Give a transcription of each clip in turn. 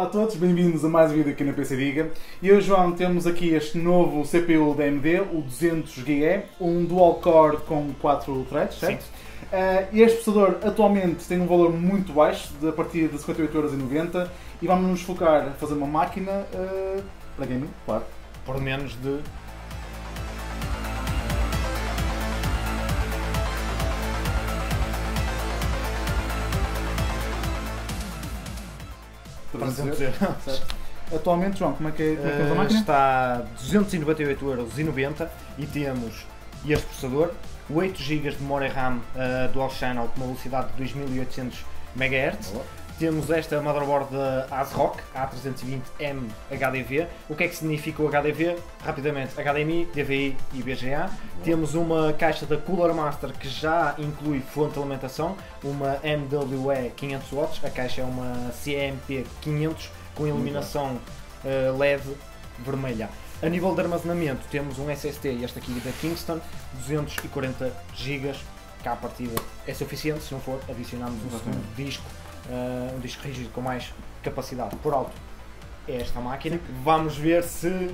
Olá a todos, bem-vindos a mais um vídeo aqui na PCDiga. E hoje, João, temos aqui este novo CPU da AMD, o 200GE, um dual core com 4 threads, certo? Este processador atualmente tem um valor muito baixo, a partir de 58,90€, e vamos nos focar a fazer uma máquina para gaming, claro. Por menos de... Atualmente, João, como é que temos a máquina? Está a 298,90€ e temos este processador, 8 GB de memória RAM dual channel com uma velocidade de 2800 MHz. Olá. Temos esta motherboard da ASRock A320M-HDV. O que é que significa o HDV? Rapidamente, HDMI, DVI e BGA. Olá. Temos uma caixa da Cooler Master que já inclui fonte de alimentação, uma MWE 500W. A caixa é uma CMP500 com iluminação LED vermelha. A nível de armazenamento temos um SSD, este aqui da Kingston, 240 GB, que à partida é suficiente. Se não for, adicionamos um segundo disco. Um disco rígido com mais capacidade. Por alto é esta máquina. Vamos ver se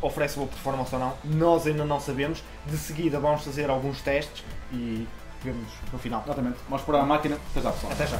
oferece boa performance ou não. Nós ainda não sabemos. De seguida vamos fazer alguns testes e vemos no final. Exatamente. Vamos explorar a máquina. Até já, pessoal. Até já.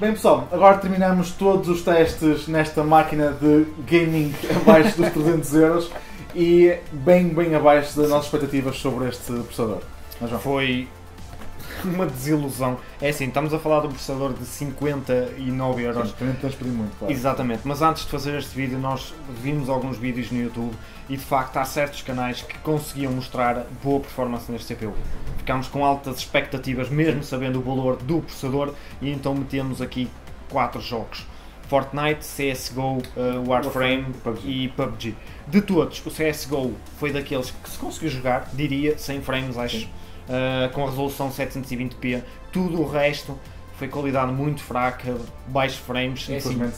Bem, pessoal, agora terminamos todos os testes nesta máquina de gaming abaixo dos 300€ e bem abaixo das nossas expectativas sobre este processador. Mas, foi uma desilusão. É assim, estamos a falar de um processador de 59€. Sim, também tens pedido muito, claro. Exatamente, mas antes de fazer este vídeo nós vimos alguns vídeos no YouTube e de facto há certos canais que conseguiam mostrar boa performance neste CPU. Ficámos com altas expectativas, mesmo sabendo o valor do processador, e então metemos aqui 4 jogos: Fortnite, CSGO, Warframe e PUBG. De todos, o CSGO foi daqueles que se conseguiu jogar, diria, 100 frames, acho, com a resolução 720p. Tudo o resto foi qualidade muito fraca, baixos frames, é assim,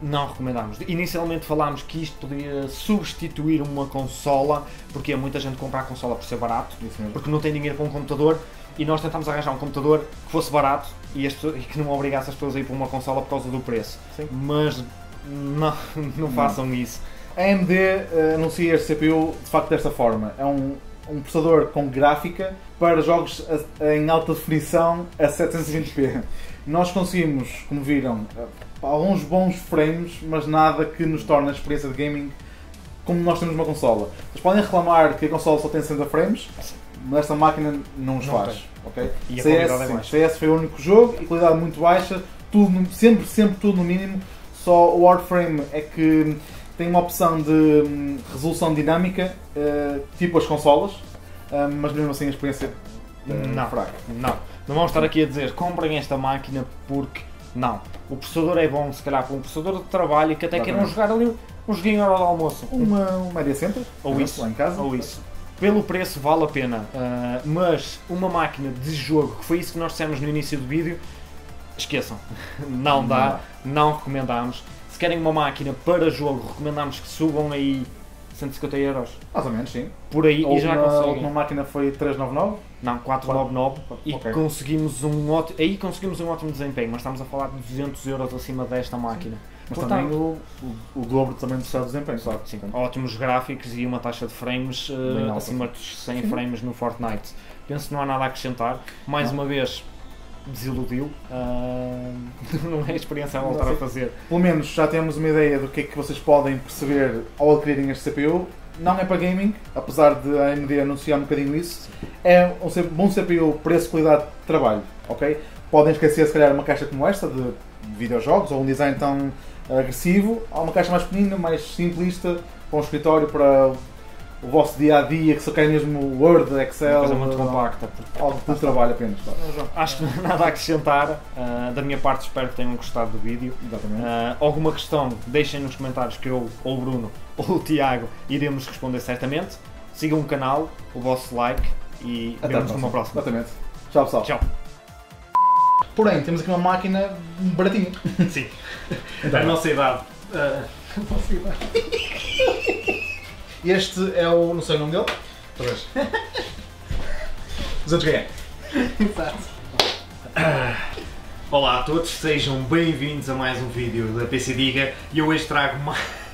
não recomendámos. Inicialmente falámos que isto poderia substituir uma consola, porque muita gente compra a consola por ser barato, porque não tem dinheiro para um computador, e nós tentámos arranjar um computador que fosse barato e que não obrigasse as pessoas a ir para uma consola por causa do preço. Sim. Mas não façam isso. A AMD anuncia este CPU de facto desta forma. É um processador com gráfica para jogos em alta definição a 720p. Nós conseguimos, como viram, alguns bons frames, mas nada que nos torne a experiência de gaming como nós temos uma consola. Vocês podem reclamar que a consola só tem 60 frames, mas esta máquina não os faz. Okay? E CS foi o único jogo e qualidade muito baixa, tudo, sempre tudo no mínimo. Só o Warframe é que tem uma opção de resolução dinâmica, tipo as consolas, mas mesmo assim a experiência não fraca. Não vamos estar aqui a dizer comprem esta máquina porque não. O processador é bom, se calhar, para um processador de trabalho que até queiram jogar ali um joguinho à hora do almoço. Uma ideia sempre? Ou isso, lá em casa? Ou isso. Pelo preço vale a pena, mas uma máquina de jogo, que foi isso que nós dissemos no início do vídeo, esqueçam. Não dá, não recomendamos. Se querem uma máquina para jogo, recomendamos que subam aí 150€. Mais ou menos, sim. Por aí, e já conseguem. A última máquina foi 399? Não, 499. E okay. Conseguimos aí conseguimos um ótimo desempenho, mas estamos a falar de 200€ acima desta máquina. Sim. Mas portanto, também o dobro também do seu desempenho, sabe? Sim. Ótimos gráficos e uma taxa de frames acima dos 100 frames no Fortnite. Penso que não há nada a acrescentar. Mais uma vez, desiludiu, não é a experiência a voltar a fazer. Pelo menos já temos uma ideia do que é que vocês podem perceber ao adquirirem este CPU. Não é para gaming, apesar de a AMD anunciar um bocadinho isso. É um bom CPU, preço, qualidade de trabalho, ok? Podem esquecer se calhar uma caixa como esta de videojogos ou um design tão agressivo. Há uma caixa mais pequena, mais simplista, para um escritório, para o vosso dia-a-dia, que só quer mesmo Word, Excel... Uma coisa muito compacta. Algo de trabalho apenas. Acho que nada a acrescentar. Da minha parte espero que tenham gostado do vídeo. Exatamente. Alguma questão, deixem nos comentários que eu, ou o Bruno, ou o Tiago, iremos responder certamente. Sigam o canal, o vosso like e vemos-nos numa próxima. Exatamente. Tchau, pessoal. Tchau. Porém, temos aqui uma máquina baratinha. Sim. Então, a nossa idade. A nossa idade. Este é o... não sei o nome dele. Talvez. 200GE. Exato. Olá a todos, sejam bem-vindos a mais um vídeo da PCDiga e eu hoje trago mais...